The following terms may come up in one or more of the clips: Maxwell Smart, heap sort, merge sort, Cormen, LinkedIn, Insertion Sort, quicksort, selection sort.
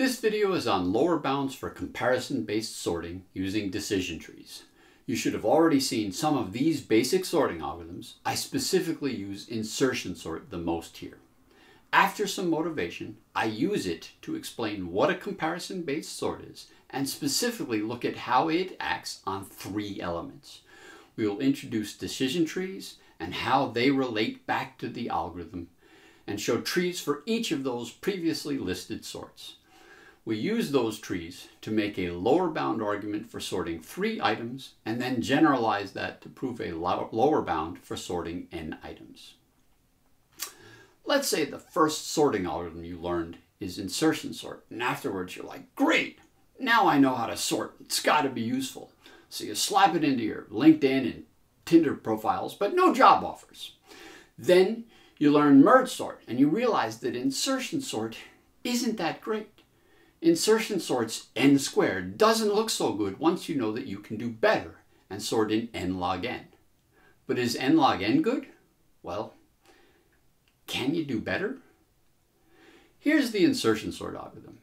This video is on lower bounds for comparison-based sorting using decision trees. You should have already seen some of these basic sorting algorithms. I specifically use insertion sort the most here. After some motivation, I use it to explain what a comparison-based sort is and specifically look at how it acts on three elements. We will introduce decision trees and how they relate back to the algorithm and show trees for each of those previously listed sorts. We use those trees to make a lower bound argument for sorting three items and then generalize that to prove a lower bound for sorting n items. Let's say the first sorting algorithm you learned is insertion sort, and afterwards you're like, great, now I know how to sort. It's got to be useful. So you slap it into your LinkedIn and Tinder profiles, but no job offers. Then you learn merge sort and you realize that insertion sort isn't that great. Insertion sorts n squared doesn't look so good once you know that you can do better and sort in n log n. But is n log n good? Well, can you do better? Here's the insertion sort algorithm.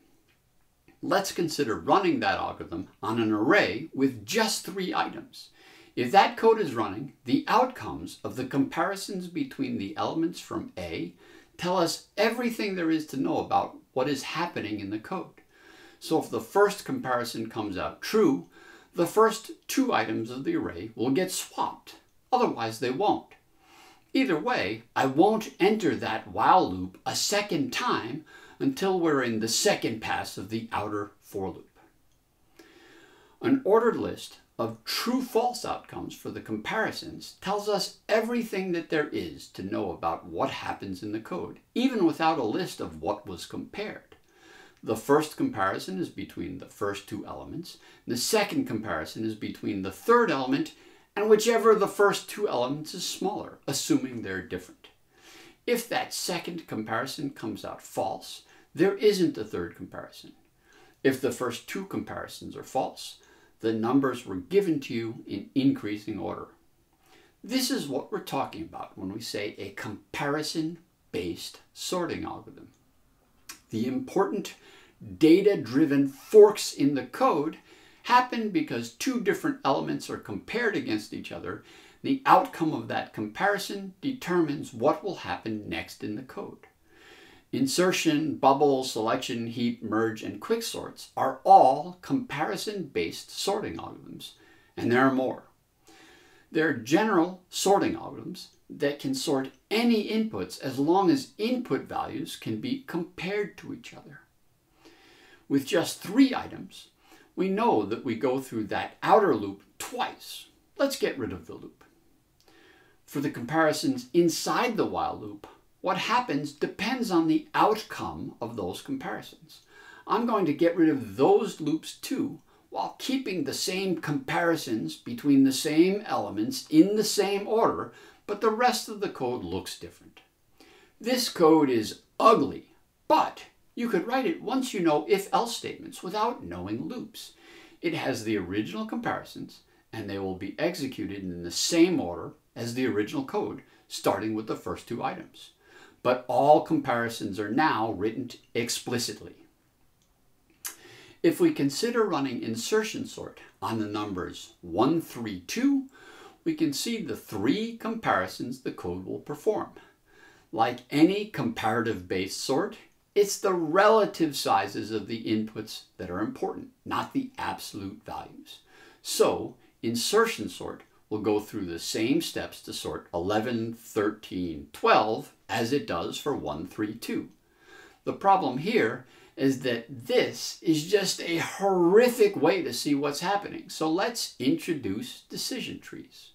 Let's consider running that algorithm on an array with just three items. If that code is running, the outcomes of the comparisons between the elements from A tell us everything there is to know about what is happening in the code. So if the first comparison comes out true, the first two items of the array will get swapped. Otherwise, they won't. Either way, I won't enter that while loop a second time until we're in the second pass of the outer for loop. An ordered list of true-false outcomes for the comparisons tells us everything that there is to know about what happens in the code, even without a list of what was compared. The first comparison is between the first two elements, the second comparison is between the third element, and whichever of the first two elements is smaller, assuming they're different. If that second comparison comes out false, there isn't a third comparison. If the first two comparisons are false, the numbers were given to you in increasing order. This is what we're talking about when we say a comparison-based sorting algorithm. The important data-driven forks in the code happen because two different elements are compared against each other. The outcome of that comparison determines what will happen next in the code. Insertion, bubble, selection, heap, merge, and quick sorts are all comparison-based sorting algorithms, and there are more. There are general sorting algorithms that can sort any inputs as long as input values can be compared to each other. With just three items, we know that we go through that outer loop twice. Let's get rid of the loop. For the comparisons inside the while loop, what happens depends on the outcome of those comparisons. I'm going to get rid of those loops too, while keeping the same comparisons between the same elements in the same order, but the rest of the code looks different. This code is ugly, but you could write it once you know if-else statements without knowing loops. It has the original comparisons, and they will be executed in the same order as the original code, starting with the first two items. But all comparisons are now written explicitly. If we consider running insertion sort on the numbers 1, 3, 2, we can see the three comparisons the code will perform. Like any comparative-based sort, it's the relative sizes of the inputs that are important, not the absolute values. So, insertion sort will go through the same steps to sort 11, 13, 12 as it does for 1, 3, 2. The problem here is that this is just a horrific way to see what's happening. So let's introduce decision trees.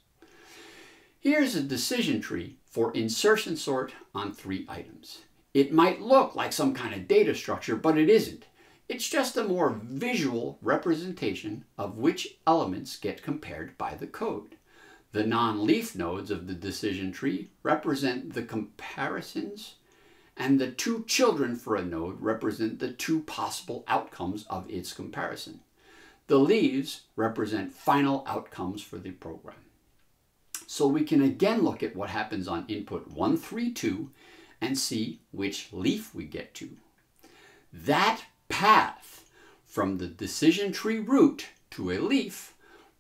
Here's a decision tree for insertion sort on three items. It might look like some kind of data structure, but it isn't. It's just a more visual representation of which elements get compared by the code. The non-leaf nodes of the decision tree represent the comparisons, and the two children for a node represent the two possible outcomes of its comparison. The leaves represent final outcomes for the program. So we can again look at what happens on input 1, 3, 2 and see which leaf we get to. That path from the decision tree root to a leaf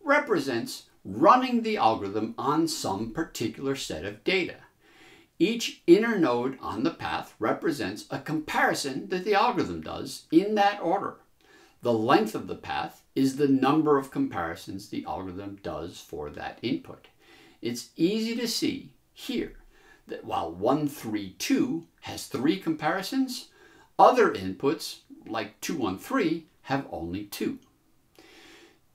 represents running the algorithm on some particular set of data. Each inner node on the path represents a comparison that the algorithm does in that order. The length of the path is the number of comparisons the algorithm does for that input. It's easy to see here that while 132 has 3 comparisons, other inputs like 213 have only 2.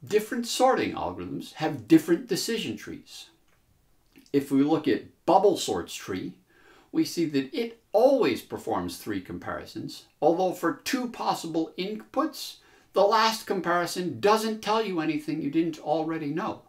Different sorting algorithms have different decision trees. If we look at bubble sort's tree, we see that it always performs 3 comparisons, although for 2 possible inputs, the last comparison doesn't tell you anything you didn't already know.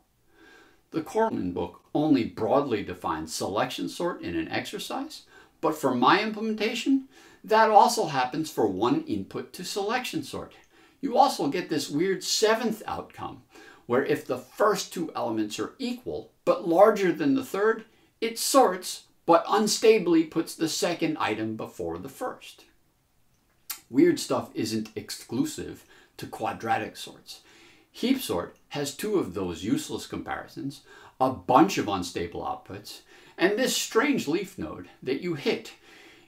The Cormen book only broadly defines selection sort in an exercise, but for my implementation, that also happens for one input to selection sort. You also get this weird 7th outcome, where if the first 2 elements are equal, but larger than the third, it sorts, but unstably puts the second item before the first. Weird stuff isn't exclusive to quadratic sorts. Heap sort has 2 of those useless comparisons, a bunch of unstable outputs, and this strange leaf node that you hit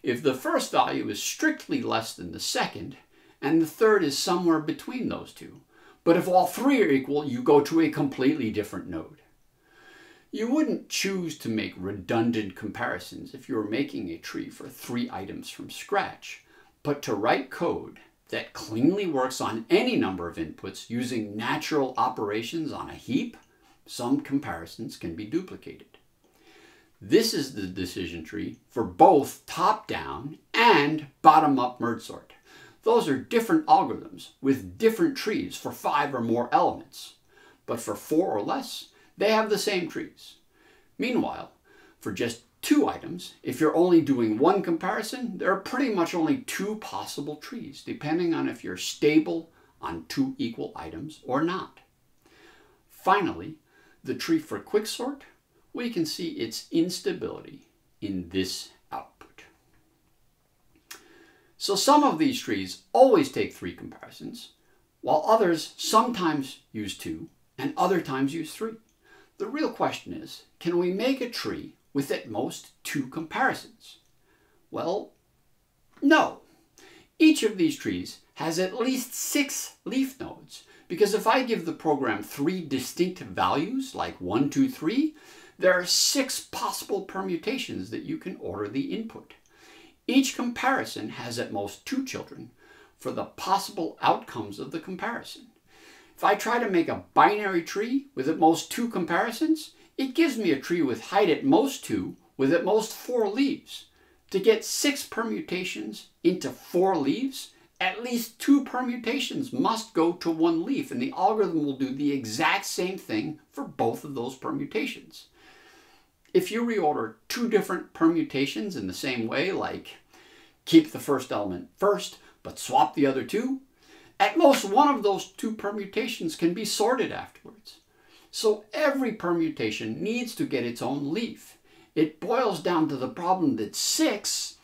if the first value is strictly less than the second, and the third is somewhere between those 2. But if all 3 are equal, you go to a completely different node. You wouldn't choose to make redundant comparisons if you were making a tree for 3 items from scratch, but to write code that cleanly works on any number of inputs using natural operations on a heap, some comparisons can be duplicated. This is the decision tree for both top-down and bottom-up merge sort. Those are different algorithms with different trees for 5 or more elements, but for 4 or less, they have the same trees. Meanwhile, for just 2 items, if you're only doing 1 comparison, there are pretty much only 2 possible trees, depending on if you're stable on 2 equal items or not. Finally, the tree for quicksort, we can see its instability in this output. So some of these trees always take 3 comparisons, while others sometimes use 2 and other times use 3. The real question is, can we make a tree with at most 2 comparisons? Well, no. Each of these trees has at least 6 leaf nodes, because if I give the program 3 distinct values, like 1, 2, 3, there are 6 possible permutations that you can order the input. Each comparison has at most 2 children for the possible outcomes of the comparison. If I try to make a binary tree with at most 2 comparisons, it gives me a tree with height at most 2 with at most 4 leaves. To get 6 permutations into 4 leaves, at least 2 permutations must go to 1 leaf, and the algorithm will do the exact same thing for both of those permutations. If you reorder 2 different permutations in the same way, like keep the first element first but swap the other 2, at most one of those 2 permutations can be sorted afterwards. So every permutation needs to get its own leaf. It boils down to the problem that 6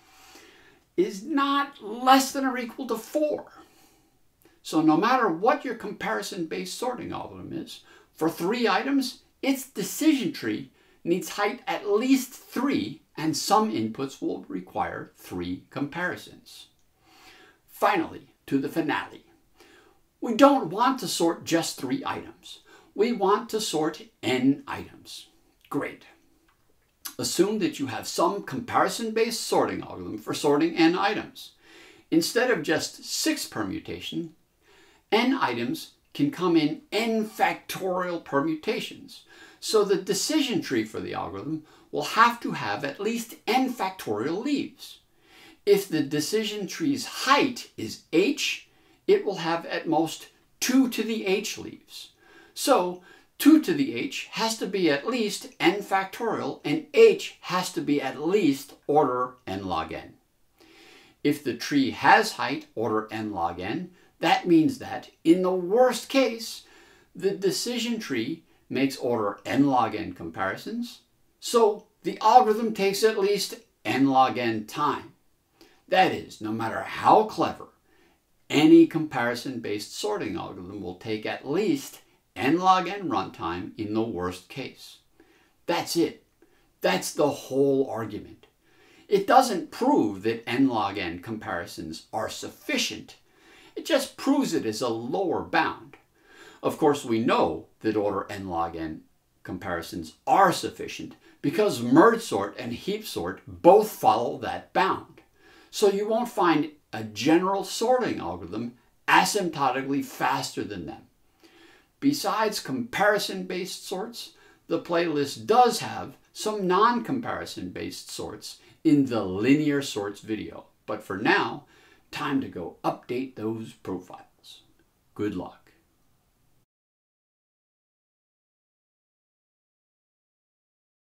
is not less than or equal to 4. So no matter what your comparison-based sorting algorithm is, for 3 items, its decision tree needs height at least 3, and some inputs will require 3 comparisons. Finally, to the finale. We don't want to sort just 3 items. We want to sort n items. Great. Assume that you have some comparison-based sorting algorithm for sorting n items. Instead of just 6 permutations, n items can come in n factorial permutations. So the decision tree for the algorithm will have to have at least n factorial leaves. If the decision tree's height is h, it will have at most 2 to the h leaves. So 2 to the h has to be at least n factorial, and h has to be at least order n log n. If the tree has height order n log n, that means that in the worst case, the decision tree makes order n log n comparisons, so the algorithm takes at least n log n time. That is, no matter how clever Any comparison-based sorting algorithm will take at least n log n runtime in the worst case. That's it. That's the whole argument. It doesn't prove that n log n comparisons are sufficient. It just proves it as a lower bound. Of course, we know that order n log n comparisons are sufficient because merge sort and heap sort both follow that bound. So you won't find a general sorting algorithm asymptotically faster than them. Besides comparison-based sorts, the playlist does have some non-comparison-based sorts in the linear sorts video. But for now, time to go update those profiles. Good luck.